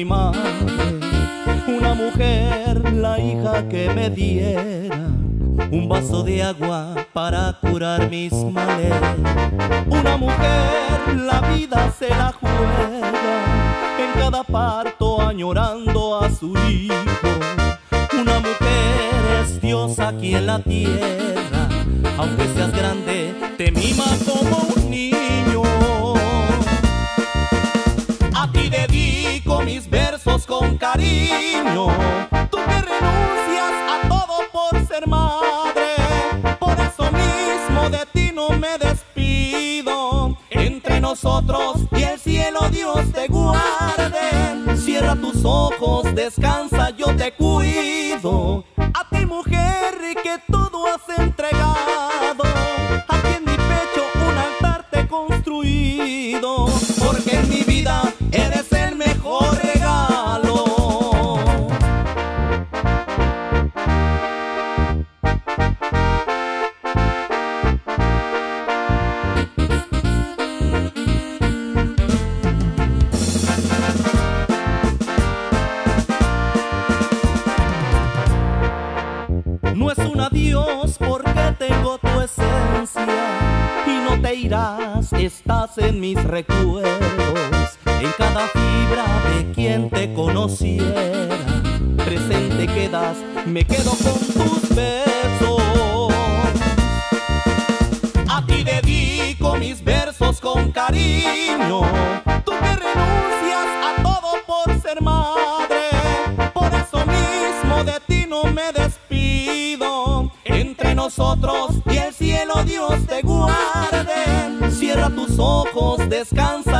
mi madre, una mujer, la hija que me diera un vaso de agua para curar mis males. Una mujer, la vida se la juega, en cada parto añorando a su hijo. Una mujer es Dios aquí en la tierra, aunque seas grande te mima como un niño. A ti dedico mis versos con cariño, tú que renuncias a todo por ser madre. Por eso mismo de ti no me despido, entre nosotros y el cielo Dios te guarde. Cierra tus ojos, descansa, yo te cuido. A ti mujer que todo has entregado, aquí en mi pecho un altar te he construido, porque en mi vida eres el mejor regalo. No es un adiós porque tengo tu esencia y no te irás, estás en mis recuerdos, en cada fibra de quien te conociera. Presente quedas, me quedo con tus besos. A ti dedico mis versos con cariño, tú que renuncias a todo por ser madre. Por eso mismo de ti no me despido, entre nosotros y el cielo Dios te guarde. Cierra tus ojos, descansa.